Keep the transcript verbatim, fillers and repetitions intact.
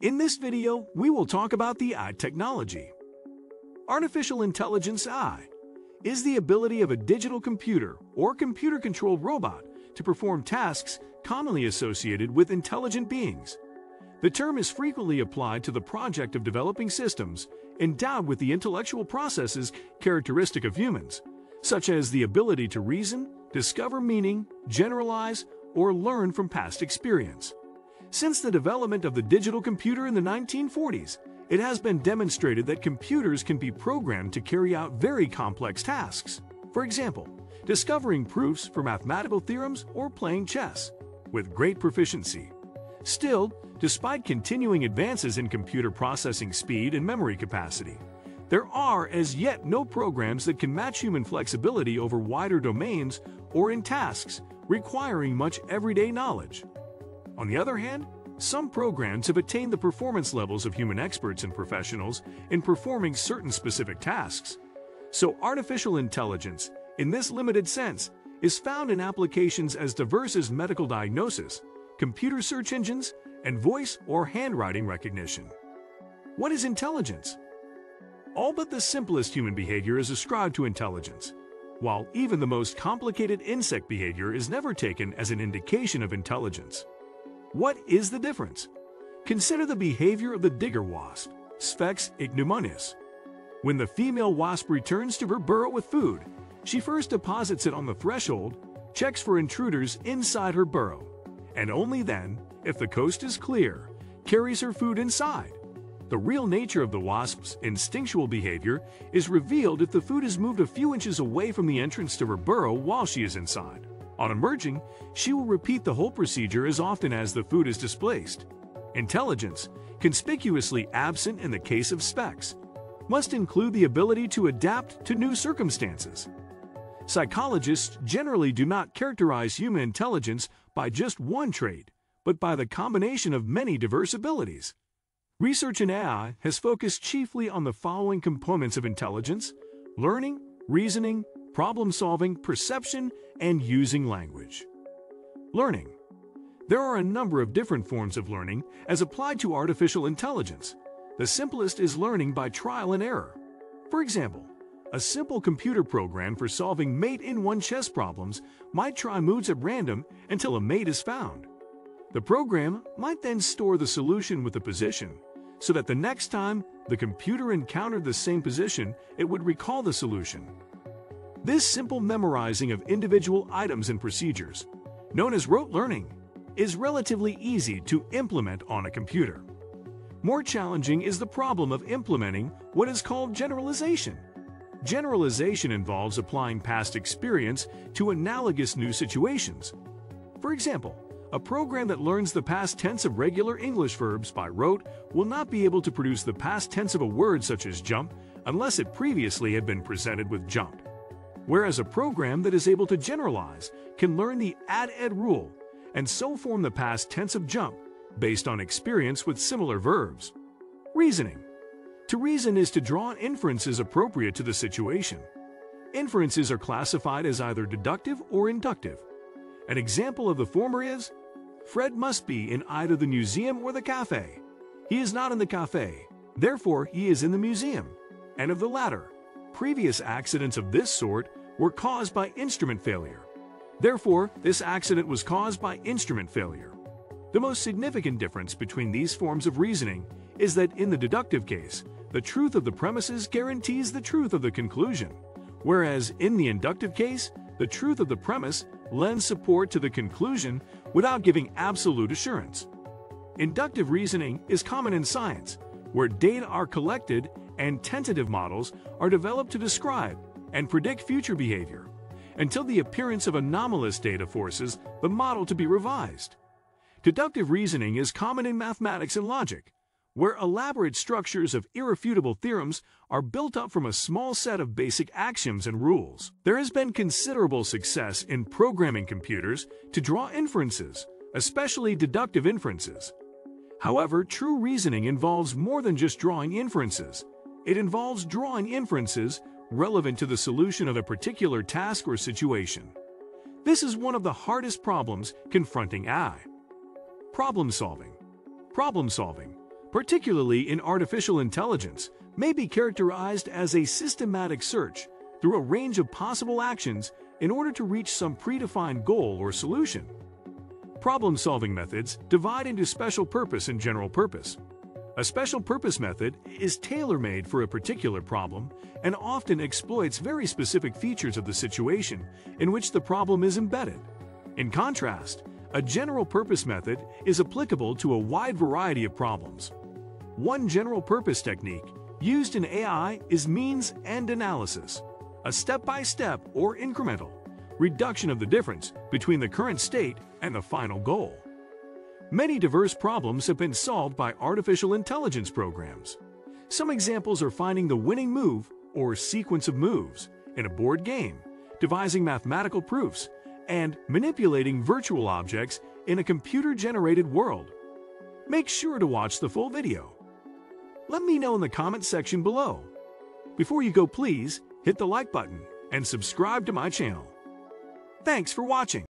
In this video, we will talk about the A I technology. Artificial intelligence A I is the ability of a digital computer or computer-controlled robot to perform tasks commonly associated with intelligent beings. The term is frequently applied to the project of developing systems endowed with the intellectual processes characteristic of humans, such as the ability to reason, discover meaning, generalize, or learn from past experience. Since the development of the digital computer in the nineteen forties, it has been demonstrated that computers can be programmed to carry out very complex tasks. For example, discovering proofs for mathematical theorems or playing chess with great proficiency. Still, despite continuing advances in computer processing speed and memory capacity, there are as yet no programs that can match human flexibility over wider domains or in tasks requiring much everyday knowledge. On the other hand, some programs have attained the performance levels of human experts and professionals in performing certain specific tasks. So artificial intelligence, in this limited sense, is found in applications as diverse as medical diagnosis, computer search engines, and voice or handwriting recognition. What is intelligence? All but the simplest human behavior is ascribed to intelligence, while even the most complicated insect behavior is never taken as an indication of intelligence. What is the difference? Consider the behavior of the digger wasp, Sphex ignominus. When the female wasp returns to her burrow with food, she first deposits it on the threshold, checks for intruders inside her burrow, and only then, if the coast is clear, carries her food inside. The real nature of the wasp's instinctual behavior is revealed if the food is moved a few inches away from the entrance to her burrow while she is inside. On emerging, she will repeat the whole procedure as often as the food is displaced. Intelligence, conspicuously absent in the case of Sphex, must include the ability to adapt to new circumstances. Psychologists generally do not characterize human intelligence by just one trait, but by the combination of many diverse abilities. Research in A I has focused chiefly on the following components of intelligence: learning, reasoning, problem-solving, perception, and using language. Learning. There are a number of different forms of learning as applied to artificial intelligence. The simplest is learning by trial and error. For example, a simple computer program for solving mate-in-one chess problems might try moves at random until a mate is found. The program might then store the solution with the position, so that the next time the computer encountered the same position, it would recall the solution. This simple memorizing of individual items and procedures, known as rote learning, is relatively easy to implement on a computer. More challenging is the problem of implementing what is called generalization. Generalization involves applying past experience to analogous new situations. For example, a program that learns the past tense of regular English verbs by rote will not be able to produce the past tense of a word such as jump unless it previously had been presented with jump. Whereas a program that is able to generalize can learn the ad-ed rule and so form the past tense of jump based on experience with similar verbs. Reasoning. To reason is to draw inferences appropriate to the situation. Inferences are classified as either deductive or inductive. An example of the former is, Fred must be in either the museum or the cafe. He is not in the cafe, therefore he is in the museum. And of the latter, previous accidents of this sort were caused by instrument failure. Therefore, this accident was caused by instrument failure. The most significant difference between these forms of reasoning is that in the deductive case, the truth of the premises guarantees the truth of the conclusion, whereas in the inductive case, the truth of the premise lends support to the conclusion without giving absolute assurance. Inductive reasoning is common in science, where data are collected and tentative models are developed to describe and predict future behavior, until the appearance of anomalous data forces the model to be revised. Deductive reasoning is common in mathematics and logic, where elaborate structures of irrefutable theorems are built up from a small set of basic axioms and rules. There has been considerable success in programming computers to draw inferences, especially deductive inferences. However, true reasoning involves more than just drawing inferences. It involves drawing inferences relevant to the solution of a particular task or situation. This is one of the hardest problems confronting A I. Problem solving. Problem solving, particularly in artificial intelligence, may be characterized as a systematic search through a range of possible actions in order to reach some predefined goal or solution. Problem-solving methods divide into special purpose and general purpose. A special purpose method is tailor-made for a particular problem and often exploits very specific features of the situation in which the problem is embedded. In contrast, a general purpose method is applicable to a wide variety of problems. One general purpose technique used in A I is means and analysis, a step-by-step or incremental reduction of the difference between the current state and the final goal. Many diverse problems have been solved by artificial intelligence programs. Some examples are finding the winning move or sequence of moves in a board game, devising mathematical proofs, and manipulating virtual objects in a computer-generated world. Make sure to watch the full video. Let me know in the comments section below. Before you go, please hit the like button and subscribe to my channel. Thanks for watching.